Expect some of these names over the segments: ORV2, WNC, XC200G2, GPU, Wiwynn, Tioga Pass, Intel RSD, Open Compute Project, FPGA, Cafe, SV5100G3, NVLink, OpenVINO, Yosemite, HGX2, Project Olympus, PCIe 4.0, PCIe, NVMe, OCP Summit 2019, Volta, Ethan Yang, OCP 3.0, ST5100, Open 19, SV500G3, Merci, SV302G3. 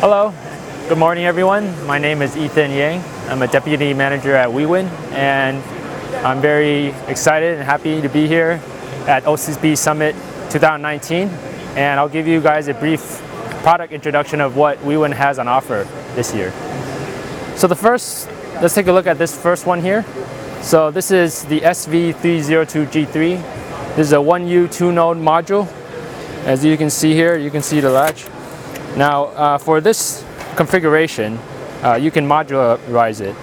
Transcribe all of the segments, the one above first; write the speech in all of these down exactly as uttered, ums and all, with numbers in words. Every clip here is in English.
Hello, good morning everyone. My name is Ethan Yang. I'm a deputy manager at Wiwynn, and I'm very excited and happy to be here at O C P Summit twenty nineteen, and I'll give you guys a brief product introduction of what Wiwynn has on offer this year. So the first, let's take a look at this first one here. So this is the S V three oh two G three. This is a one U two-node module. As you can see here, you can see the latch. Now uh, for this configuration, uh, you can modularize it.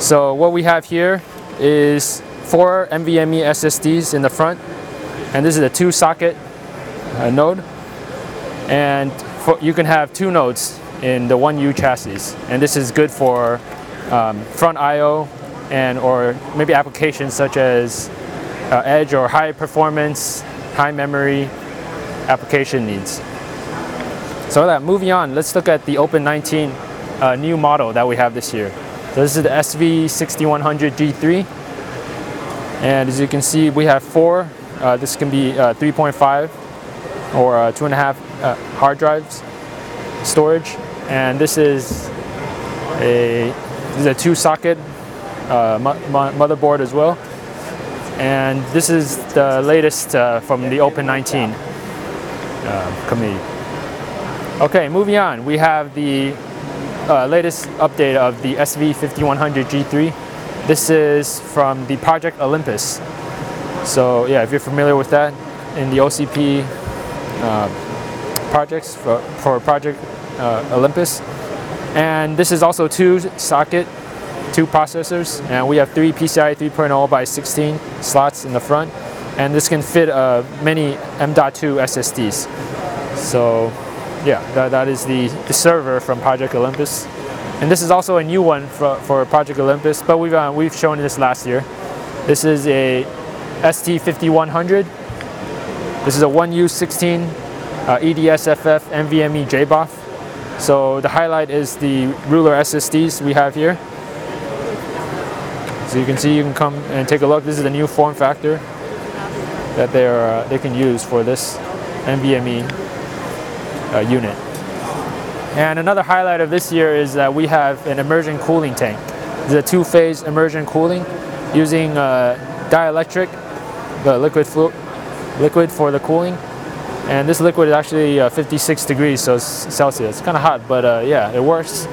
So what we have here is four NVMe S S Ds in the front, and this is a two-socket uh, node. And for, you can have two nodes in the one U chassis, and this is good for um, front I O and or maybe applications such as uh, edge or high performance, high memory application needs. So that, moving on, let's look at the Open nineteen uh, new model that we have this year. So this is the S V sixty-one hundred G three, and as you can see we have four, uh, this can be uh, three point five or uh, two and a half uh, hard drives storage, and this is a, this is a two socket uh, mo mo motherboard as well, and this is the latest uh, from the Open nineteen uh, committee. Okay, moving on, we have the uh, latest update of the S V fifty-one hundred G three. This is from the Project Olympus. So yeah, if you're familiar with that, in the O C P uh, projects for, for Project uh, Olympus. And this is also two socket, two processors, and we have three P C I E three point oh by sixteen slots in the front, and this can fit uh, many M dot two S S Ds. So yeah, that, that is the, the server from Project Olympus, and this is also a new one for, for Project Olympus, but we've uh, we've shown this last year. This is a S T fifty-one hundred. This is a one U sixteen uh, E D S F F NVMe J B O F. So the highlight is the ruler S S Ds we have here. So you can see, you can come and take a look. This is the new form factor that they are uh, they can use for this NVMe Uh, unit. And another highlight of this year is that we have an immersion cooling tank. It's a two-phase immersion cooling using uh, dielectric, the liquid liquid for the cooling, and this liquid is actually uh, fifty-six degrees so Celsius. It's kind of hot, but uh, yeah, it works.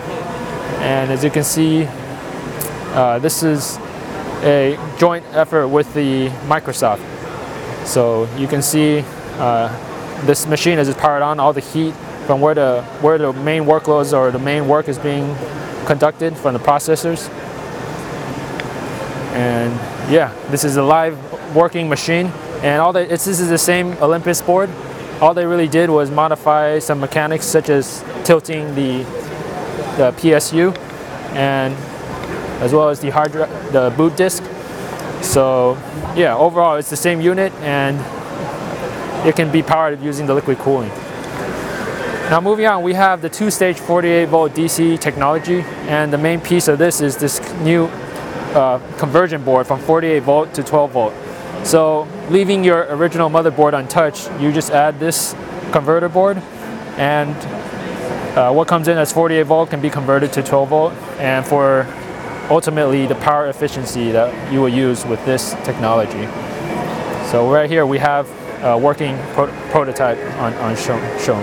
And as you can see, uh, this is a joint effort with the Microsoft. So you can see uh, this machine is powered on, all the heat from where the, where the main workloads or the main work is being conducted from the processors. And yeah, this is a live working machine, and all that, it's, this is the same Olympus board. All they really did was modify some mechanics such as tilting the, the P S U, and as well as the hard drive, the boot disk. So yeah, overall it's the same unit, and it can be powered using the liquid cooling. Now moving on, we have the two-stage forty-eight volt D C technology, and the main piece of this is this new uh, conversion board from forty-eight volt to twelve volt. So leaving your original motherboard untouched, you just add this converter board, and uh, what comes in as forty-eight volt can be converted to twelve volt, and for ultimately the power efficiency that you will use with this technology. So right here we have Uh, working pro prototype on, on shown, shown.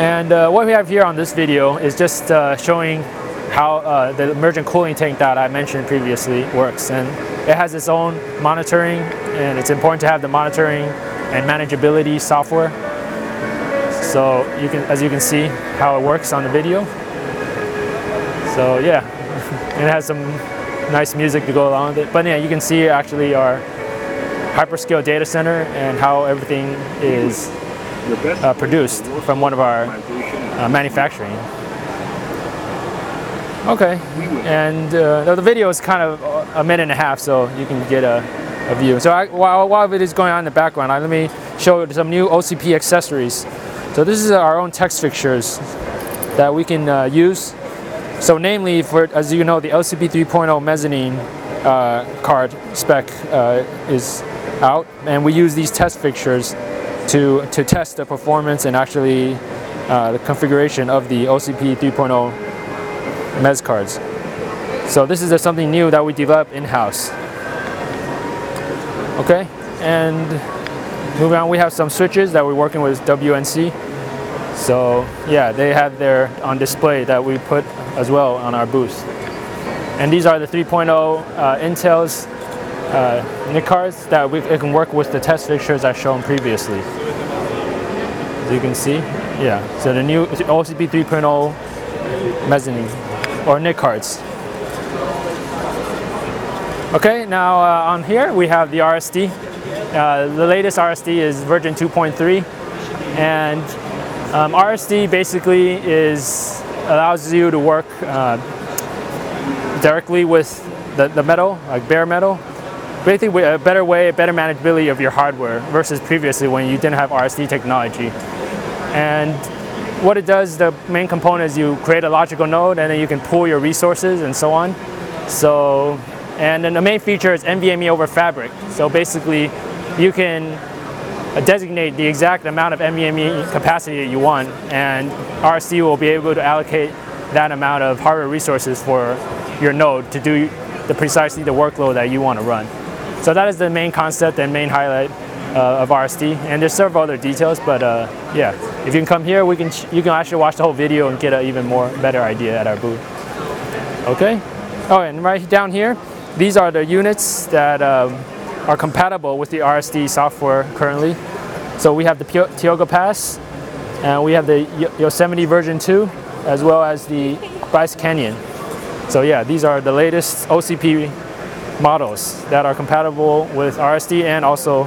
And uh, what we have here on this video is just uh, showing how uh, the immersion cooling tank that I mentioned previously works, and it has its own monitoring, and it's important to have the monitoring and manageability software. So you can, as you can see how it works on the video. So yeah, it has some nice music to go along with it, but yeah, you can see actually our hyperscale data center and how everything is uh, produced from one of our uh, manufacturing. Okay, and uh, the video is kind of a minute and a half, so you can get a, a view. So I, while, while it is going on in the background, I, let me show some new O C P accessories. So this is our own text fixtures that we can uh, use. So namely, for, as you know, the O C P three point oh mezzanine uh, card spec uh, is out, and we use these test fixtures to to test the performance and actually uh, the configuration of the O C P three point oh M E S cards. So this is something new that we developed in-house. Okay, and moving on, we have some switches that we're working with W N C. So yeah, they have their on display that we put as well on our booth. And these are the three point oh uh, Intel's uh, N I C cards that we it can work with the test fixtures I've shown previously. As you can see, yeah. So the new O C P three point oh mezzanine or N I C cards. Okay, now uh, on here we have the R S D. Uh, the latest R S D is version two point three, and um, R S D basically is allows you to work uh, directly with the, the metal, like bare metal. Basically, a better way, a better manageability of your hardware versus previously when you didn't have R S D technology. And what it does, the main component is you create a logical node, and then you can pool your resources and so on. So. And then the main feature is NVMe over fabric. So basically, you can designate the exact amount of NVMe capacity that you want, and R S D will be able to allocate that amount of hardware resources for your node to do the precisely the workload that you want to run. So that is the main concept and main highlight uh, of R S D. And there's several other details, but uh, yeah, if you can come here, we can you can actually watch the whole video and get an even more better idea at our booth. Okay. Oh, and right down here. These are the units that um, are compatible with the R S D software currently. So we have the Tioga Pass, and we have the Yosemite version two, as well as the Bryce Canyon. So yeah, these are the latest O C P models that are compatible with R S D and also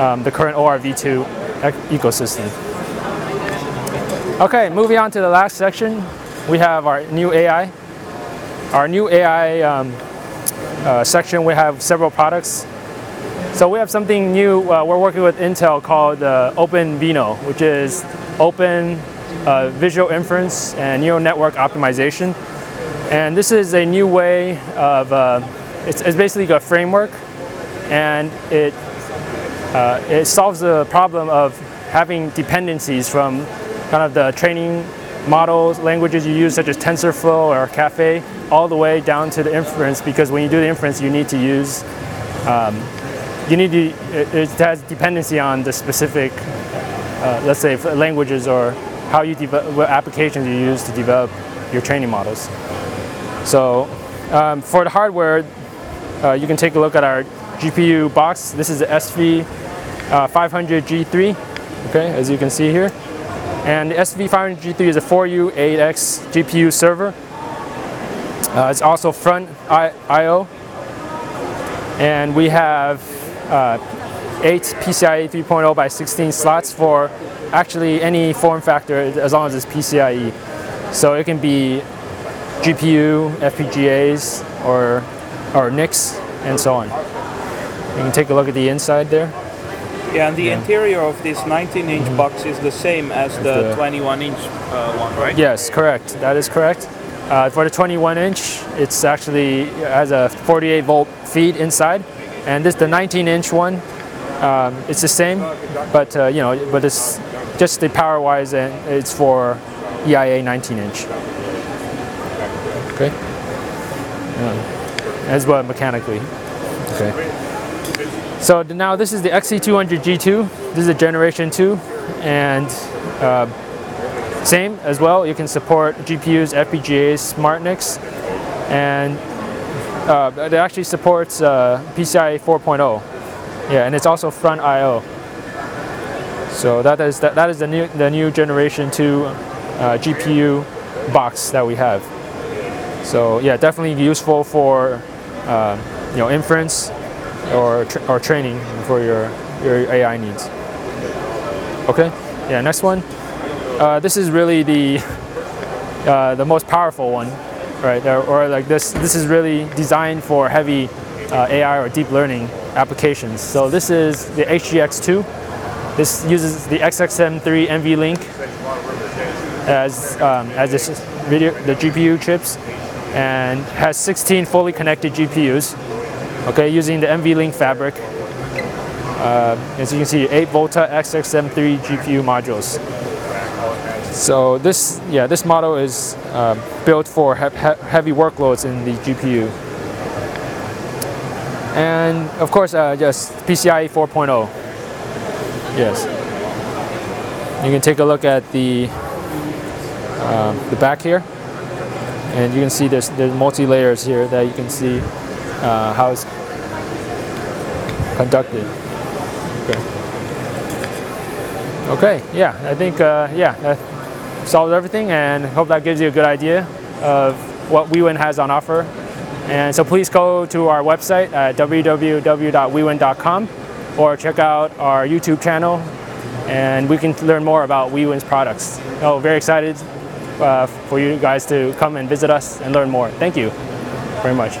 um, the current O R V two ecosystem. Okay, moving on to the last section, we have our new A I. Our new A I um, Uh, section, we have several products. So we have something new. Uh, we're working with Intel called uh, OpenVINO, which is Open uh, Visual Inference and Neural Network Optimization. And this is a new way of, uh, it's, it's basically a framework, and it, uh, it solves the problem of having dependencies from kind of the training models, languages you use such as TensorFlow or Cafe, all the way down to the inference, because when you do the inference, you need to use, um, you need to, it, it has dependency on the specific, uh, let's say, languages or how you develop, what applications you use to develop your training models. So um, for the hardware, uh, you can take a look at our G P U box. This is the S V five hundred G three, okay, as you can see here. And the S V five hundred G three is a four U eight X G P U server. Uh, it's also front I O. And we have uh, eight P C I E three point oh by sixteen slots for actually any form factor as long as it's P C I E. So it can be G P U, F P G As, or, or N I Cs, and so on. You can take a look at the inside there. Yeah, and the yeah. interior of this nineteen inch mm-hmm. box is the same as the twenty-one inch uh, one, right? Yes, correct. That is correct. Uh, for the twenty-one inch, it's actually has a forty-eight volt feed inside, and this the nineteen inch one. Um, it's the same, but uh, you know, but it's just the power wise, and it's for E I A nineteen inch. Okay. Yeah. As well mechanically. Okay. So now this is the X C two hundred G two, this is a generation two, and uh, same as well, you can support G P Us, F P G As, smart N I Cs, and uh, it actually supports uh, P C I E four point oh, yeah, and it's also front I O. So that is, the, that is the, new, the new generation two uh, G P U box that we have. So yeah, definitely useful for uh, you know, inference. Or, tra or training for your, your A I needs. Okay, yeah, next one. Uh, this is really the uh, the most powerful one, right? Or, or like this, this is really designed for heavy uh, A I or deep learning applications. So this is the H G X two. This uses the X X M three NVLink as, um, as this video, the G P U chips, and has sixteen fully connected G P Us. Okay, using the NVLink fabric. Uh, as you can see, eight Volta X X M three G P U modules. So this, yeah, this model is uh, built for he he heavy workloads in the G P U. And of course, uh, just P C I E four point oh. Yes. You can take a look at the uh, the back here, and you can see there's there's multi layers here that you can see uh, how it's conducted. Okay. Okay. Yeah. I think uh, yeah that solves everything, and hope that gives you a good idea of what Wiwynn has on offer. And so please go to our website at w w w dot wiwynn dot com or check out our YouTube channel, and we can learn more about Wiwynn's products. Oh, very excited uh, for you guys to come and visit us and learn more. Thank you very much.